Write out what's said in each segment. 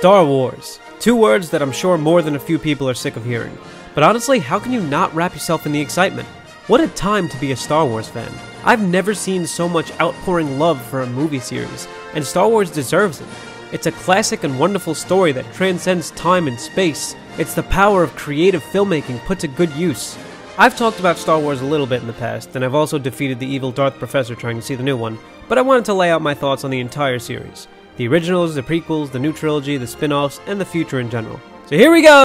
Star Wars. Two words that I'm sure more than a few people are sick of hearing. But honestly, how can you not wrap yourself in the excitement? What a time to be a Star Wars fan. I've never seen so much outpouring love for a movie series, and Star Wars deserves it. It's a classic and wonderful story that transcends time and space. It's the power of creative filmmaking put to good use. I've talked about Star Wars a little bit in the past, and I've also defeated the evil Darth Professor trying to see the new one, but I wanted to lay out my thoughts on the entire series. The originals, the prequels, the new trilogy, the spin-offs, and the future in general. So here we go!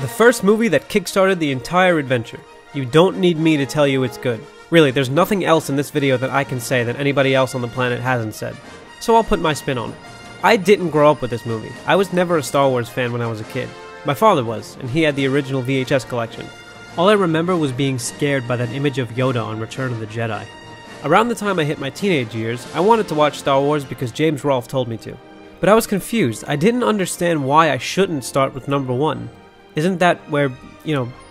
The first movie that kickstarted the entire adventure. You don't need me to tell you it's good. Really, there's nothing else in this video that I can say that anybody else on the planet hasn't said. So I'll put my spin on it. I didn't grow up with this movie. I was never a Star Wars fan when I was a kid. My father was, and he had the original VHS collection. All I remember was being scared by that image of Yoda on Return of the Jedi. Around the time I hit my teenage years, I wanted to watch Star Wars because James Rolfe told me to. But I was confused. I didn't understand why I shouldn't start with number one. Isn't that where,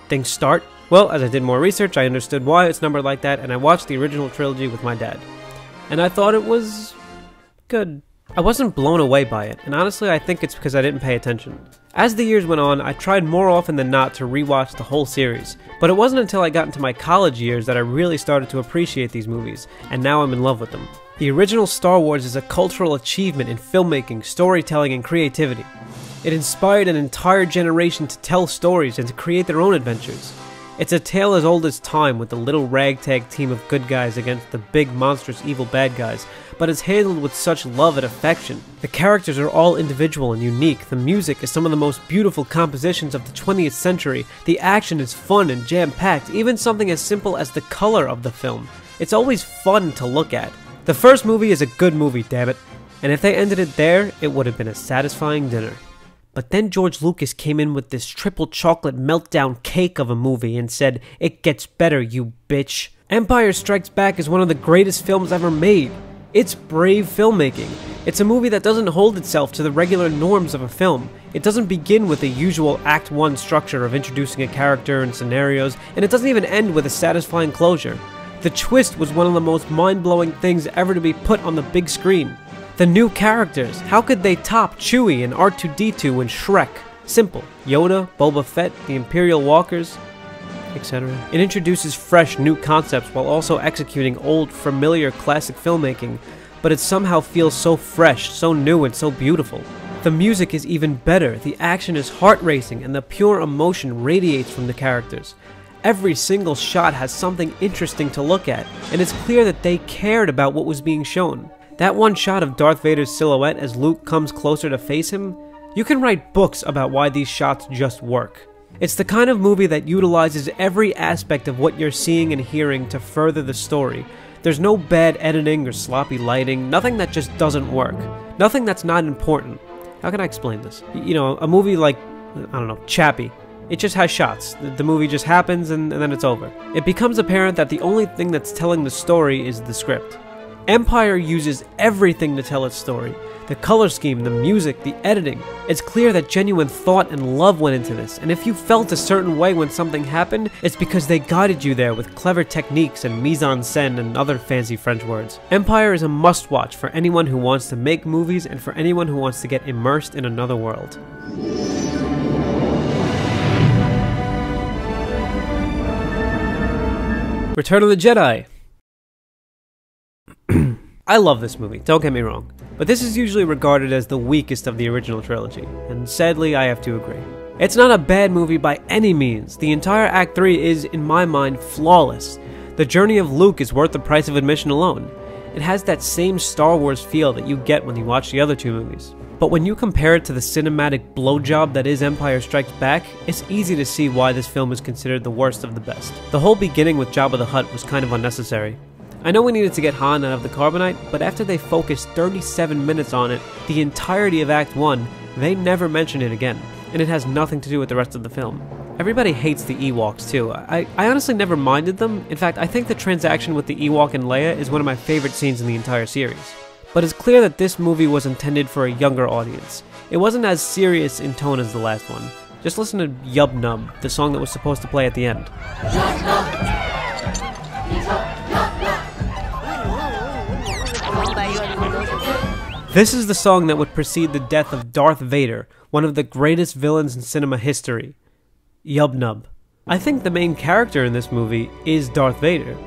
things start? Well, as I did more research, I understood why it's numbered like that, and I watched the original trilogy with my dad. And I thought it was good. I wasn't blown away by it, and honestly I think it's because I didn't pay attention. As the years went on, I tried more often than not to rewatch the whole series, but it wasn't until I got into my college years that I really started to appreciate these movies, and now I'm in love with them. The original Star Wars is a cultural achievement in filmmaking, storytelling, and creativity. It inspired an entire generation to tell stories and to create their own adventures. It's a tale as old as time, with the little ragtag team of good guys against the big, monstrous, evil bad guys, but it's handled with such love and affection. The characters are all individual and unique, the music is some of the most beautiful compositions of the 20th century, the action is fun and jam-packed, even something as simple as the color of the film. It's always fun to look at. The first movie is a good movie, dammit, and if they ended it there, it would have been a satisfying dinner. But then George Lucas came in with this triple chocolate meltdown cake of a movie and said, "It gets better, you bitch." Empire Strikes Back is one of the greatest films ever made. It's brave filmmaking. It's a movie that doesn't hold itself to the regular norms of a film. It doesn't begin with the usual Act 1 structure of introducing a character and scenarios, and it doesn't even end with a satisfying closure. The twist was one of the most mind-blowing things ever to be put on the big screen. The new characters, how could they top Chewie and R2-D2 and Shrek? Simple, Yoda, Boba Fett, the Imperial Walkers, etc. It introduces fresh, new concepts while also executing old, familiar, classic filmmaking, but it somehow feels so fresh, so new, and so beautiful. The music is even better, the action is heart-racing, and the pure emotion radiates from the characters. Every single shot has something interesting to look at, and it's clear that they cared about what was being shown. That one shot of Darth Vader's silhouette as Luke comes closer to face him? You can write books about why these shots just work. It's the kind of movie that utilizes every aspect of what you're seeing and hearing to further the story. There's no bad editing or sloppy lighting, nothing that just doesn't work. Nothing that's not important. How can I explain this? A movie like, Chappie. It just has shots. The movie just happens and then it's over. It becomes apparent that the only thing that's telling the story is the script. Empire uses everything to tell its story. The color scheme, the music, the editing. It's clear that genuine thought and love went into this, and if you felt a certain way when something happened, it's because they guided you there with clever techniques and mise-en-scène and other fancy French words. Empire is a must-watch for anyone who wants to make movies and for anyone who wants to get immersed in another world. Return of the Jedi. I love this movie, don't get me wrong, but this is usually regarded as the weakest of the original trilogy, and sadly I have to agree. It's not a bad movie by any means. The entire Act 3 is, in my mind, flawless. The journey of Luke is worth the price of admission alone. It has that same Star Wars feel that you get when you watch the other two movies. But when you compare it to the cinematic blowjob that is Empire Strikes Back, it's easy to see why this film is considered the worst of the best. The whole beginning with Jabba the Hutt was kind of unnecessary. I know we needed to get Han out of the carbonite, but after they focused 37 minutes on it, the entirety of Act 1, they never mention it again, and it has nothing to do with the rest of the film. Everybody hates the Ewoks too. I honestly never minded them. In fact, I think the transaction with the Ewok and Leia is one of my favorite scenes in the entire series. But it's clear that this movie was intended for a younger audience. It wasn't as serious in tone as the last one. Just listen to Yub Nub, the song that was supposed to play at the end. This is the song that would precede the death of Darth Vader, one of the greatest villains in cinema history, Yub Nub. I think the main character in this movie is Darth Vader.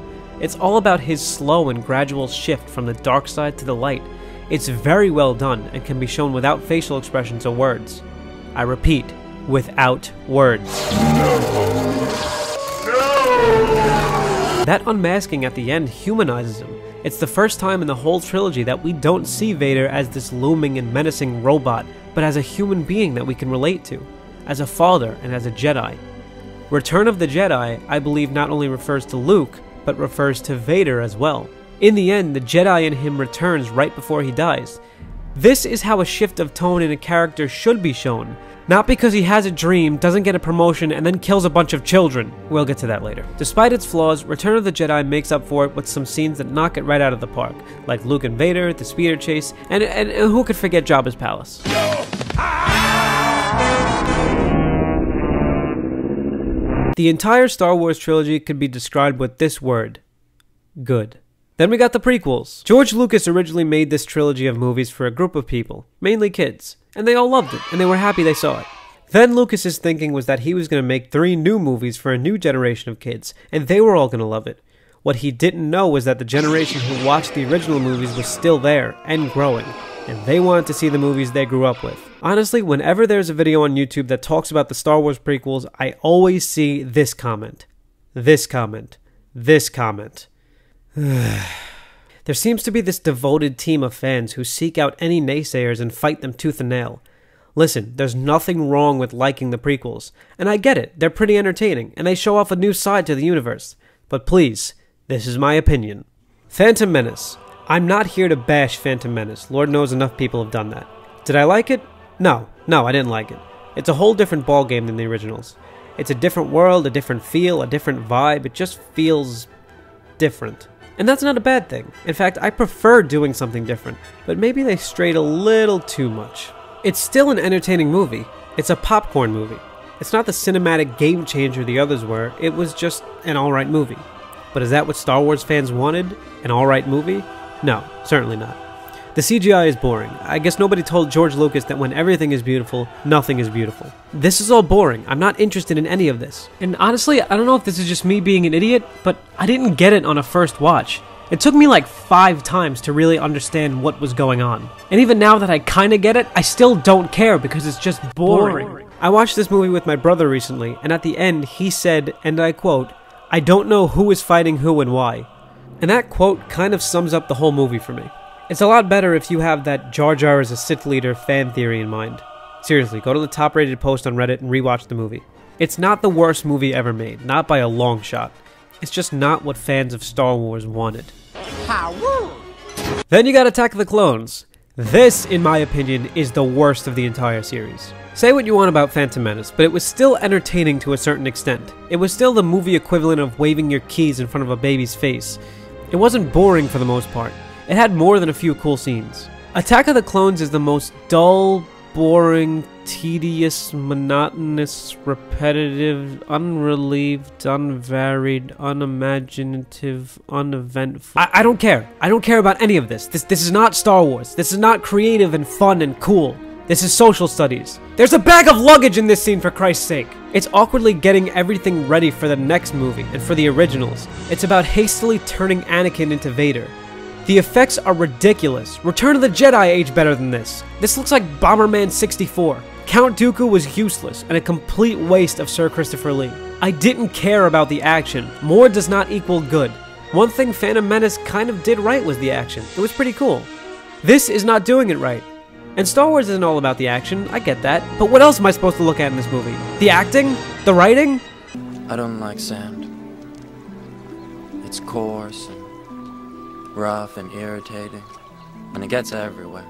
It's all about his slow and gradual shift from the dark side to the light. It's very well done and can be shown without facial expressions or words. I repeat, without words. No. That unmasking at the end humanizes him. It's the first time in the whole trilogy that we don't see Vader as this looming and menacing robot, but as a human being that we can relate to, as a father and as a Jedi. Return of the Jedi, I believe, not only refers to Luke, but refers to Vader as well. In the end, the Jedi in him returns right before he dies. This is how a shift of tone in a character should be shown, not because he has a dream, doesn't get a promotion, and then kills a bunch of children. We'll get to that later. Despite its flaws, Return of the Jedi makes up for it with some scenes that knock it right out of the park, like Luke and Vader, the speeder chase, and who could forget Jabba's palace? The entire Star Wars trilogy could be described with this word: good. Then we got the prequels. George Lucas originally made this trilogy of movies for a group of people, mainly kids, and they all loved it, and they were happy they saw it. Then Lucas's thinking was that he was going to make 3 new movies for a new generation of kids, and they were all going to love it. What he didn't know was that the generation who watched the original movies was still there, and growing, and they wanted to see the movies they grew up with. Honestly, whenever there's a video on YouTube that talks about the Star Wars prequels, I always see this comment. This comment. This comment. There seems to be this devoted team of fans who seek out any naysayers and fight them tooth and nail. Listen, there's nothing wrong with liking the prequels, and I get it, they're pretty entertaining, and they show off a new side to the universe. But please, this is my opinion. Phantom Menace. I'm not here to bash Phantom Menace, Lord knows enough people have done that. Did I like it? No, I didn't like it. It's a whole different ballgame than the originals. It's a different world, a different feel, a different vibe, it just feels different. And that's not a bad thing. In fact, I prefer doing something different, but maybe they strayed a little too much. It's still an entertaining movie. It's a popcorn movie. It's not the cinematic game changer the others were, it was just an alright movie. But is that what Star Wars fans wanted? An alright movie? No, certainly not. The CGI is boring. I guess nobody told George Lucas that when everything is beautiful, nothing is beautiful. This is all boring. I'm not interested in any of this. And honestly, I don't know if this is just me being an idiot, but I didn't get it on a first watch. It took me like 5 times to really understand what was going on. And even now that I kinda get it, I still don't care because it's just boring. I watched this movie with my brother recently, and at the end he said, and I quote, "I don't know who is fighting who and why." And that quote kind of sums up the whole movie for me. It's a lot better if you have that Jar Jar is a Sith leader fan theory in mind. Seriously, go to the top rated post on Reddit and rewatch the movie. It's not the worst movie ever made, not by a long shot. It's just not what fans of Star Wars wanted. Then you got Attack of the Clones. This, in my opinion, is the worst of the entire series. Say what you want about Phantom Menace, but it was still entertaining to a certain extent. It was still the movie equivalent of waving your keys in front of a baby's face. It wasn't boring for the most part. It had more than a few cool scenes. Attack of the Clones is the most dull, boring, tedious, monotonous, repetitive, unrelieved, unvaried, unimaginative, uneventful. I don't care. I don't care about any of this. This is not Star Wars. This is not creative and fun and cool. This is social studies. There's a bag of luggage in this scene, for Christ's sake! It's awkwardly getting everything ready for the next movie and for the originals. It's about hastily turning Anakin into Vader. The effects are ridiculous. Return of the Jedi aged better than this. This looks like Bomberman 64. Count Dooku was useless and a complete waste of Sir Christopher Lee. I didn't care about the action. More does not equal good. One thing Phantom Menace kind of did right was the action. It was pretty cool. This is not doing it right. And Star Wars isn't all about the action, I get that. But what else am I supposed to look at in this movie? The acting? The writing? I don't like sand. It's coarse and rough and irritating, and it gets everywhere.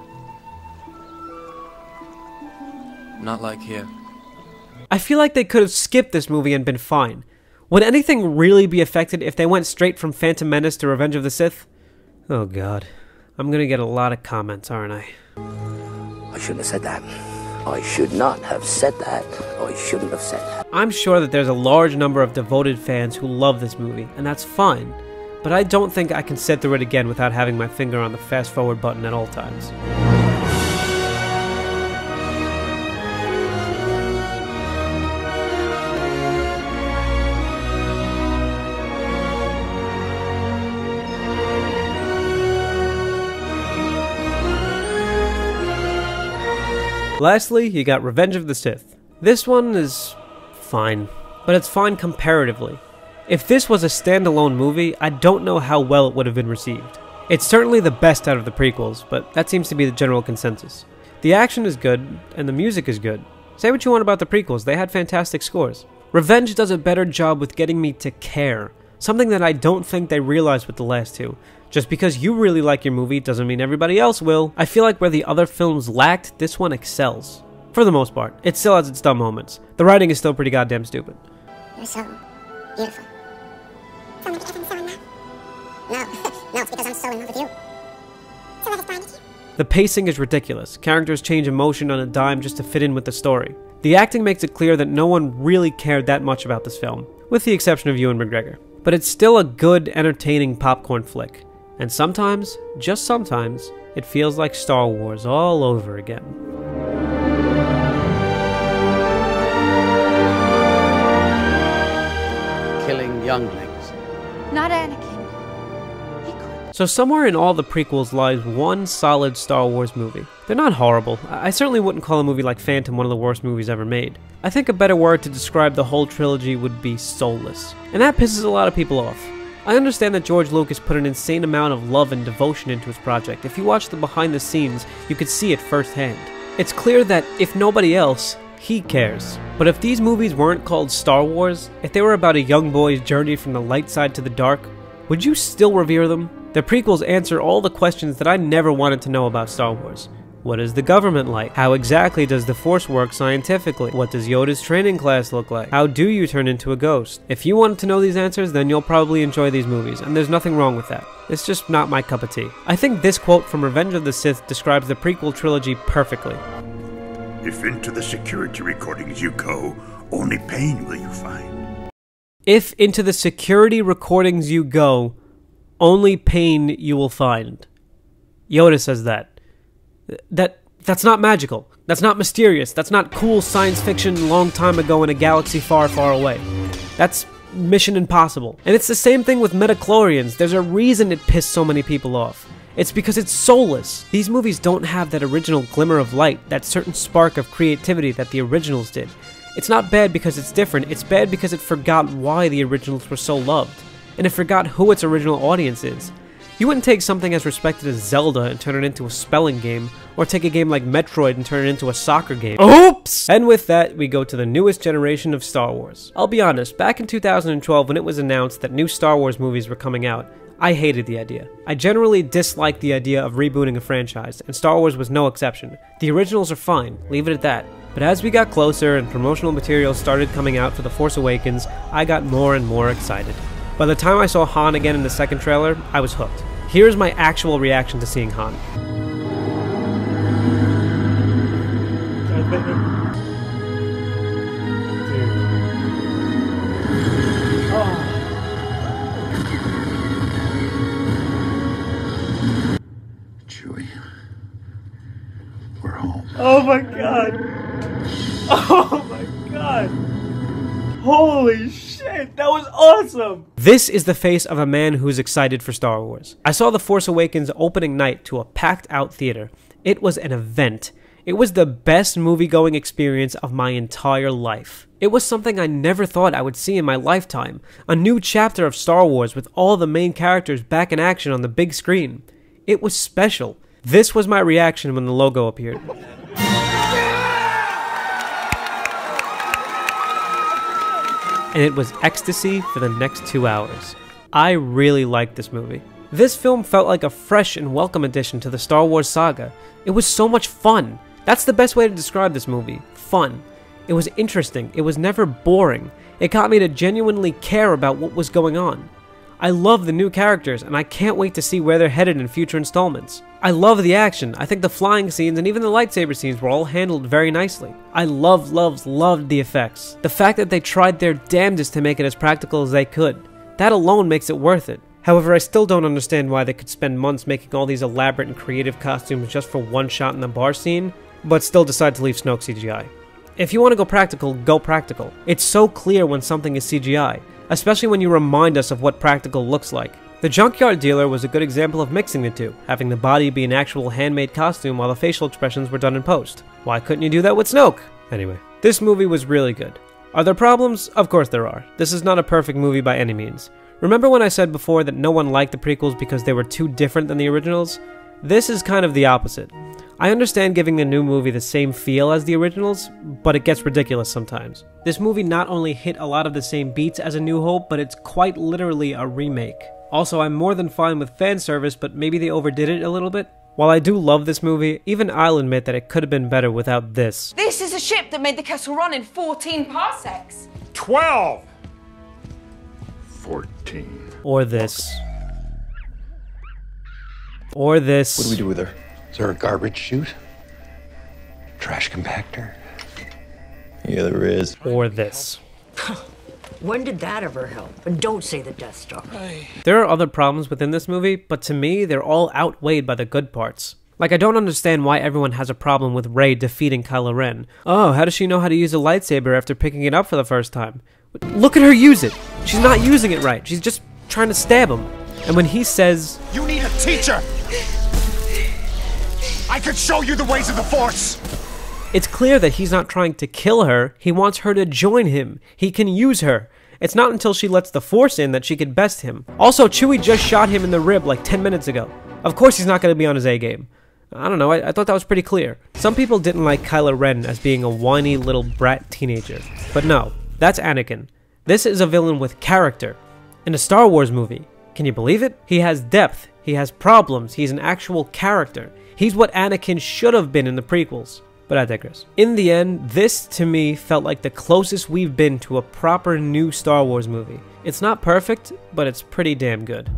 Not like here. I feel like they could have skipped this movie and been fine. Would anything really be affected if they went straight from Phantom Menace to Revenge of the Sith? Oh god, I'm gonna get a lot of comments, aren't I? I shouldn't have said that. I should not have said that. I shouldn't have said that. I'm sure that there's a large number of devoted fans who love this movie, and that's fine. But I don't think I can sit through it again without having my finger on the fast-forward button at all times. Lastly, you got Revenge of the Sith. This one is fine, but it's fine comparatively. If this was a standalone movie, I don't know how well it would have been received. It's certainly the best out of the prequels, but that seems to be the general consensus. The action is good, and the music is good. Say what you want about the prequels, they had fantastic scores. Revenge does a better job with getting me to care, something that I don't think they realized with the last two. Just because you really like your movie doesn't mean everybody else will. I feel like where the other films lacked, this one excels. For the most part, it still has its dumb moments. The writing is still pretty goddamn stupid. You're so beautiful. Someone because I'm so in love. No, it's because I'm so in love with you. So let us find you. The pacing is ridiculous. Characters change emotion on a dime just to fit in with the story. The acting makes it clear that no one really cared that much about this film, with the exception of Ewan McGregor. But it's still a good, entertaining popcorn flick. And sometimes, just sometimes, it feels like Star Wars all over again. Killing younglings. Not Anakin. He could. So somewhere in all the prequels lies one solid Star Wars movie. They're not horrible. I certainly wouldn't call a movie like Phantom one of the worst movies ever made. I think a better word to describe the whole trilogy would be soulless. And that pisses a lot of people off. I understand that George Lucas put an insane amount of love and devotion into his project. If you watch the behind the scenes, you could see it firsthand. It's clear that, if nobody else, he cares. But if these movies weren't called Star Wars, if they were about a young boy's journey from the light side to the dark, would you still revere them? The prequels answer all the questions that I never wanted to know about Star Wars. What is the government like? How exactly does the Force work scientifically? What does Yoda's training class look like? How do you turn into a ghost? If you wanted to know these answers, then you'll probably enjoy these movies, and there's nothing wrong with that. It's just not my cup of tea. I think this quote from Revenge of the Sith describes the prequel trilogy perfectly. If into the security recordings you go, only pain will you find. If into the security recordings you go, only pain you will find. Yoda says that. That's not magical. That's not mysterious. That's not cool science fiction long time ago in a galaxy far, far away. That's Mission Impossible. And it's the same thing with Metachlorians. There's a reason it pissed so many people off. It's because it's soulless. These movies don't have that original glimmer of light, that certain spark of creativity that the originals did. It's not bad because it's different, it's bad because it forgot why the originals were so loved, and it forgot who its original audience is. You wouldn't take something as respected as Zelda and turn it into a spelling game, or take a game like Metroid and turn it into a soccer game. Oops! And with that, we go to the newest generation of Star Wars. I'll be honest, back in 2012 when it was announced that new Star Wars movies were coming out, I hated the idea. I generally dislike the idea of rebooting a franchise, and Star Wars was no exception. The originals are fine, leave it at that. But as we got closer and promotional materials started coming out for The Force Awakens, I got more and more excited. By the time I saw Han again in the second trailer, I was hooked. Here's my actual reaction to seeing Han. Oh my god! Oh my god! Holy shit, that was awesome! This is the face of a man who's excited for Star Wars. I saw The Force Awakens opening night to a packed-out theater. It was an event. It was the best movie-going experience of my entire life. It was something I never thought I would see in my lifetime. A new chapter of Star Wars with all the main characters back in action on the big screen. It was special. This was my reaction when the logo appeared. And it was ecstasy for the next 2 hours. I really liked this movie. This film felt like a fresh and welcome addition to the Star Wars saga. It was so much fun. That's the best way to describe this movie. Fun. It was interesting. It was never boring. It got me to genuinely care about what was going on. I love the new characters, and I can't wait to see where they're headed in future installments. I love the action. I think the flying scenes and even the lightsaber scenes were all handled very nicely. I loved the effects. The fact that they tried their damnedest to make it as practical as they could. That alone makes it worth it. However, I still don't understand why they could spend months making all these elaborate and creative costumes just for one shot in the bar scene, but still decide to leave Snoke CGI. If you want to go practical, go practical. It's so clear when something is CGI, especially when you remind us of what practical looks like. The Junkyard Dealer was a good example of mixing the two, having the body be an actual handmade costume while the facial expressions were done in post. Why couldn't you do that with Snoke? Anyway, this movie was really good. Are there problems? Of course there are. This is not a perfect movie by any means. Remember when I said before that no one liked the prequels because they were too different than the originals? This is kind of the opposite. I understand giving the new movie the same feel as the originals, but it gets ridiculous sometimes. This movie not only hit a lot of the same beats as A New Hope, but it's quite literally a remake. Also, I'm more than fine with fan service, but maybe they overdid it a little bit. While I do love this movie, even I'll admit that it could have been better without this. This is a ship that made the Kessel run in 14 parsecs. 12! 14. Or this. Or this. What do we do with her? Is there a garbage chute? Trash compactor? Yeah, there is. Or this. When did that ever help? And don't say the Death Star. There are other problems within this movie, but to me, they're all outweighed by the good parts. Like, I don't understand why everyone has a problem with Rey defeating Kylo Ren. Oh, how does she know how to use a lightsaber after picking it up for the first time? Look at her use it! She's not using it right, she's just trying to stab him. And when he says, "You need a teacher! I could show you the ways of the Force!" It's clear that he's not trying to kill her, he wants her to join him. He can use her. It's not until she lets the Force in that she can best him. Also, Chewie just shot him in the rib like 10 minutes ago. Of course he's not going to be on his A game. I don't know, I thought that was pretty clear. Some people didn't like Kylo Ren as being a whiny little brat teenager. But no, that's Anakin. This is a villain with character. In a Star Wars movie, can you believe it? He has depth, he has problems, he's an actual character. He's what Anakin should have been in the prequels. But I digress. In the end, this to me felt like the closest we've been to a proper new Star Wars movie. It's not perfect, but it's pretty damn good.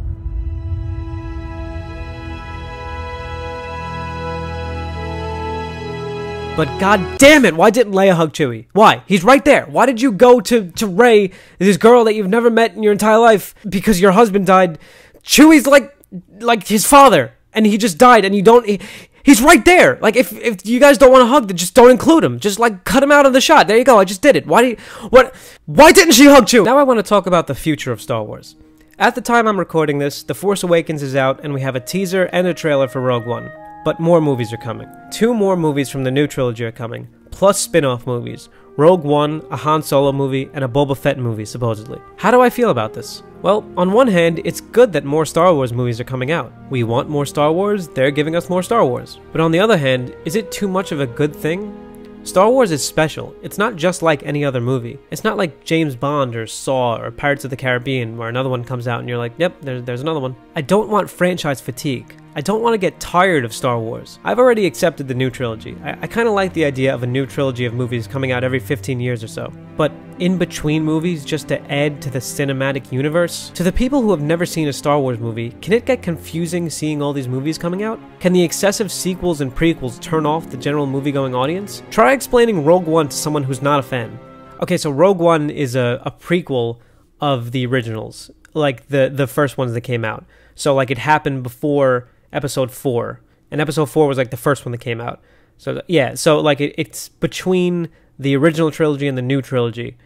But god damn it, why didn't Leia hug Chewie? Why? He's right there. Why did you go to Rey, this girl that you've never met in your entire life, because your husband died? Chewie's like his father, and he just died, and you don't... He's right there! Like, if you guys don't want to hug, then just don't include him. Just, like, cut him out of the shot. There you go, I just did it. Why didn't she hug Chewie? Now I want to talk about the future of Star Wars. At the time I'm recording this, The Force Awakens is out, and we have a teaser and a trailer for Rogue One. But more movies are coming. 2 more movies from the new trilogy are coming, plus spin-off movies. Rogue One, a Han Solo movie, and a Boba Fett movie, supposedly. How do I feel about this? Well, on one hand, it's good that more Star Wars movies are coming out. We want more Star Wars, they're giving us more Star Wars. But on the other hand, is it too much of a good thing? Star Wars is special. It's not just like any other movie. It's not like James Bond or Saw or Pirates of the Caribbean where another one comes out and you're like, yep, there's another one. I don't want franchise fatigue. I don't want to get tired of Star Wars. I've already accepted the new trilogy. I kind of like the idea of a new trilogy of movies coming out every 15 years or so. But in between movies, just to add to the cinematic universe? To the people who have never seen a Star Wars movie, can it get confusing seeing all these movies coming out? Can the excessive sequels and prequels turn off the general movie-going audience? Try explaining Rogue One to someone who's not a fan. Okay, so Rogue One is a prequel of the originals, like the first ones that came out. So like it happened before Episode 4, and Episode 4 was like the first one that came out. So yeah, so like it's between the original trilogy and the new trilogy.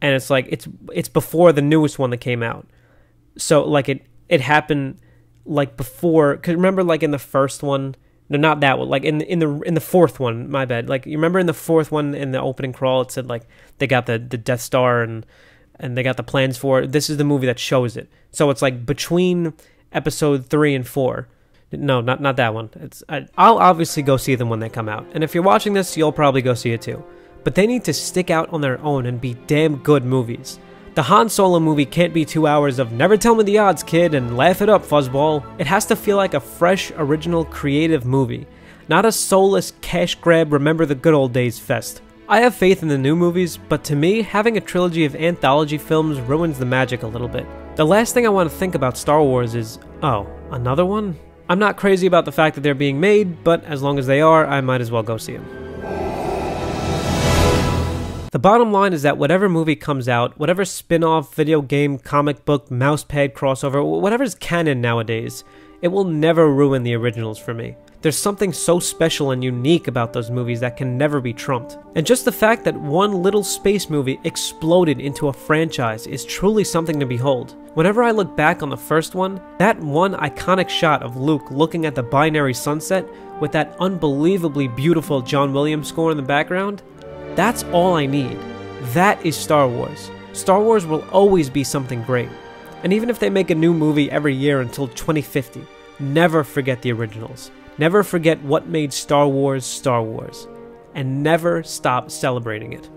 And it's like, it's before the newest one that came out. So, like, it happened, like, before... 'Cause remember, like, in the first one... No, not that one. Like, in the fourth one, my bad. Like, you remember in the fourth one, in the opening crawl, it said, like, they got the Death Star and they got the plans for it. This is the movie that shows it. So it's, like, between Episode 3 and 4... No, not that one. I'll obviously go see them when they come out. And if you're watching this, you'll probably go see it, too. But they need to stick out on their own and be damn good movies. The Han Solo movie can't be 2 hours of never tell me the odds, kid, and laugh it up, fuzzball. It has to feel like a fresh, original, creative movie, not a soulless cash grab remember the good old days fest. I have faith in the new movies, but to me, having a trilogy of anthology films ruins the magic a little bit. The last thing I want to think about Star Wars is, oh, another one? I'm not crazy about the fact that they're being made, but as long as they are, I might as well go see them. The bottom line is that whatever movie comes out, whatever spin-off, video game, comic book, mousepad crossover, whatever's canon nowadays, it will never ruin the originals for me. There's something so special and unique about those movies that can never be trumped. And just the fact that one little space movie exploded into a franchise is truly something to behold. Whenever I look back on the first one, that one iconic shot of Luke looking at the binary sunset with that unbelievably beautiful John Williams score in the background, that's all I need. That is Star Wars. Star Wars will always be something great. And even if they make a new movie every year until 2050, never forget the originals. Never forget what made Star Wars Star Wars. And never stop celebrating it.